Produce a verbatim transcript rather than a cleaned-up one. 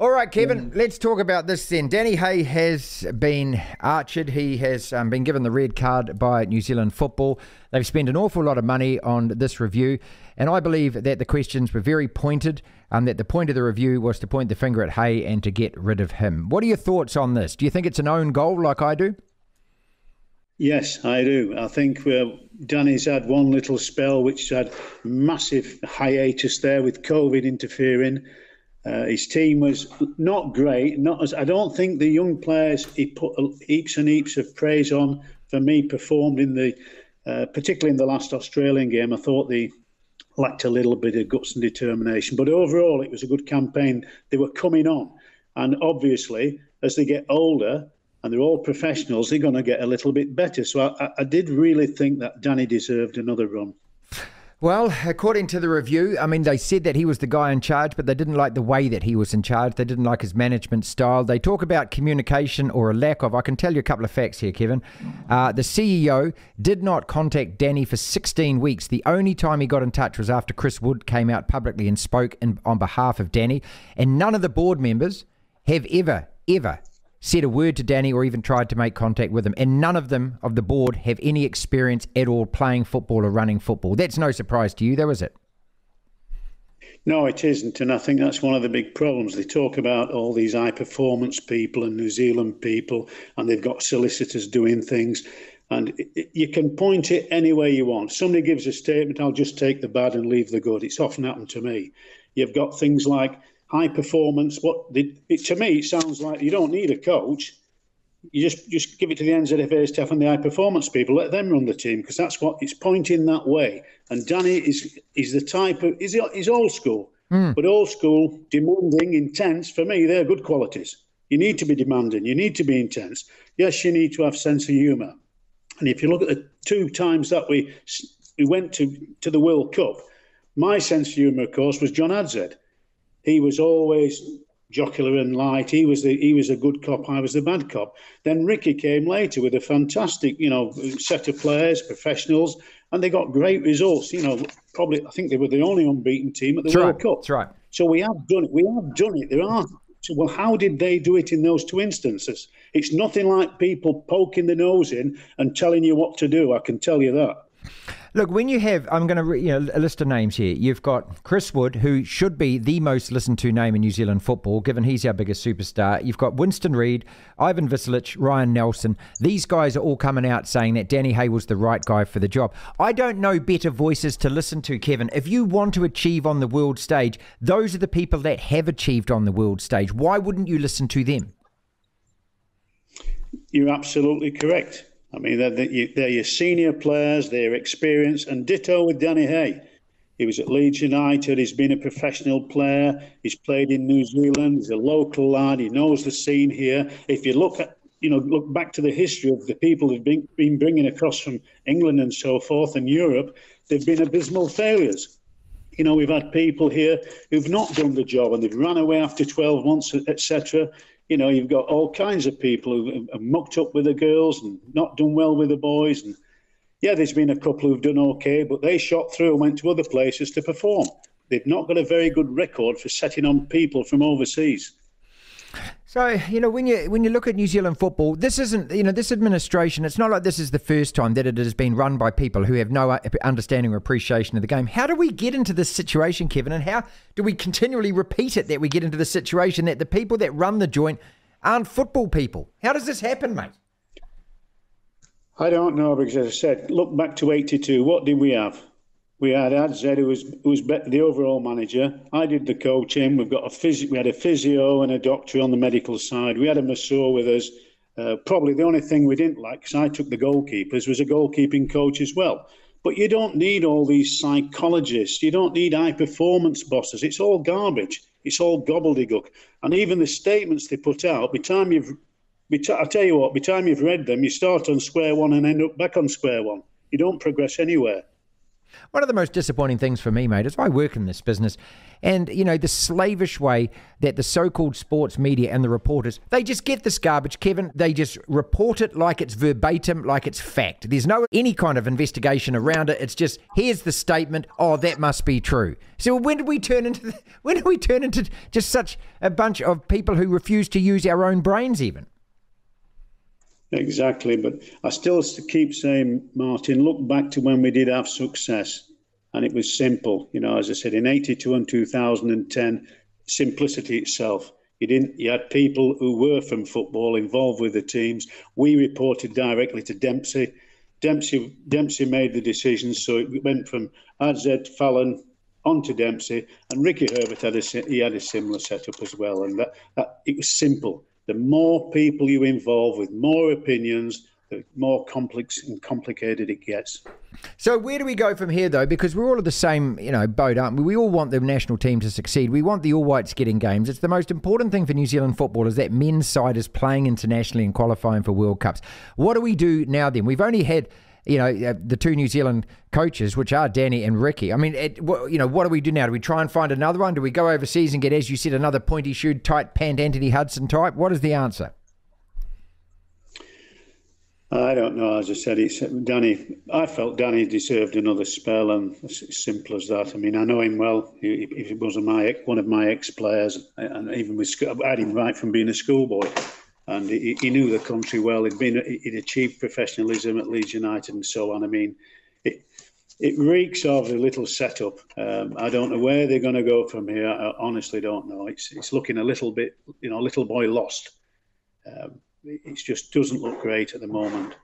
All right, Kevin, mm. let's talk about this then. Danny Hay has been archered. He has um, been given the red card by New Zealand Football. They've spent an awful lot of money on this review, and I believe that the questions were very pointed, and that the point of the review was to point the finger at Hay and to get rid of him. What are your thoughts on this? Do you think it's an own goal like I do? Yes, I do. I think uh, Danny's had one little spell which had massive hiatus there with COVID interfering. Uh, his team was not great. Not as I don't think the young players he put heaps and heaps of praise on, for me, performed in the, uh, particularly in the last Australian game. I thought they lacked a little bit of guts and determination. But overall, it was a good campaign. They were coming on. And obviously, as they get older and they're all professionals, they're going to get a little bit better. So I, I did really think that Danny deserved another run. Well, according to the review, I mean, they said that he was the guy in charge, but they didn't like the way that he was in charge. They didn't like his management style. They talk about communication or a lack of. I can tell you a couple of facts here, Kevin. Uh, the C E O did not contact Danny for sixteen weeks. The only time he got in touch was after Chris Wood came out publicly and spoke in, on behalf of Danny. And none of the board members have ever, ever said a word to Danny or even tried to make contact with him. And none of them of the board have any experience at all playing football or running football. That's no surprise to you, though, is it? No, it isn't. And I think that's one of the big problems. They talk about all these high-performance people and New Zealand people, and they've got solicitors doing things. And it, it, you can point it any way you want. Somebody gives a statement, I'll just take the bad and leave the good. It's often happened to me. You've got things like high performance. What the, it, to me, it sounds like you don't need a coach. You just just give it to the N Z F A staff and the high performance people. Let them run the team, because that's what it's pointing that way. And Danny is is the type of is is old school, mm. but old school, demanding, intense. For me, they're good qualities. You need to be demanding. You need to be intense. Yes, you need to have sense of humour. And if you look at the two times that we we went to to the World Cup, my sense of humour, of course, was John Adshead. He was always jocular and light. He was the he was a good cop. I was the bad cop. Then Ricky came later with a fantastic, you know, set of players, professionals, and they got great results. You know, probably I think they were the only unbeaten team at the World right. Cup. That's right. So we have done it. We have done it. There are. So, well, how did they do it in those two instances? It's nothing like people poking the nose in and telling you what to do. I can tell you that. Look, when you have, I'm going to, you know, a list of names here. You've got Chris Wood, who should be the most listened to name in New Zealand football, given he's our biggest superstar. You've got Winston Reid, Ivan Vasic, Ryan Nelson. These guys are all coming out saying that Danny Hay was the right guy for the job. I don't know better voices to listen to, Kevin. If you want to achieve on the world stage, those are the people that have achieved on the world stage. Why wouldn't you listen to them? You're absolutely correct. I mean, they're, they're your senior players, their experience, and ditto with Danny Hay. He was at Leeds United, he's been a professional player, he's played in New Zealand, he's a local lad, he knows the scene here. If you look at, you know, look back to the history of the people who've been, been bringing across from England and so forth and Europe, they've been abysmal failures. You know, we've had people here who've not done the job and they've run away after twelve months, et cetera. You know, you've got all kinds of people who have mucked up with the girls and not done well with the boys. And yeah, there's been a couple who've done okay, but they shot through and went to other places to perform. They've not got a very good record for setting on people from overseas. So, you know, when you when you look at New Zealand football, this isn't, you know, this administration, it's not like this is the first time that it has been run by people who have no understanding or appreciation of the game. How do we get into this situation, Kevin, and how do we continually repeat it that we get into the situation that the people that run the joint aren't football people? How does this happen, mate? I don't know, because as I said, look back to eighty-two, what did we have? We had Adshead, who was who was the overall manager. I did the coaching. We've got a physio. We had a physio and a doctor on the medical side. We had a masseur with us. Uh, probably the only thing we didn't like, because I took the goalkeepers, was a goalkeeping coach as well. But you don't need all these psychologists. You don't need high performance bosses. It's all garbage. It's all gobbledygook. And even the statements they put out, by time you've, by t- I tell you what, by time you've read them, you start on square one and end up back on square one. You don't progress anywhere. One of the most disappointing things for me, mate, is I work in this business, and, you know, the slavish way that the so-called sports media and the reporters, they just get this garbage, Kevin. They just report it like it's verbatim, like it's fact. There's no any kind of investigation around it. It's just, here's the statement. Oh, that must be true. So when did we turn into, the, when did we turn into just such a bunch of people who refuse to use our own brains even? Exactly, but I still keep saying, Martin, look back to when we did have success, and it was simple. You know, as I said, in eighty-two and two thousand ten, simplicity itself. You didn't. You had people who were from football involved with the teams. We reported directly to Dempsey. Dempsey Dempsey made the decisions, so it went from Adshead, Fallon, on to Dempsey, and Ricky Herbert had a he had a similar setup as well, and that, that it was simple. The more people you involve with more opinions, the more complex and complicated it gets. So where do we go from here, though? Because we're all of the same, you know, boat, aren't we? We all want the national team to succeed. We want the All Whites getting games. It's the most important thing for New Zealand football is that men's side is playing internationally and qualifying for World Cups. What do we do now, then? We've only had, you know, the two New Zealand coaches, which are Danny and Ricky. I mean, it, you know, what do we do now? Do we try and find another one? Do we go overseas and get, as you said, another pointy-shoed, tight-pant Anthony Hudson type? What is the answer? I don't know. As I said, it's Danny. I felt Danny deserved another spell, and it's simple as that. I mean, I know him well. He, he was my, one of my ex-players, and even with I had him right from being a schoolboy. And he, he knew the country well. He'd been, he'd achieved professionalism at Leeds United and so on. I mean, it it reeks of a little setup. Um, I don't know where they're going to go from here. I honestly don't know. It's it's looking a little bit, you know, little boy lost. Um, it just doesn't look great at the moment.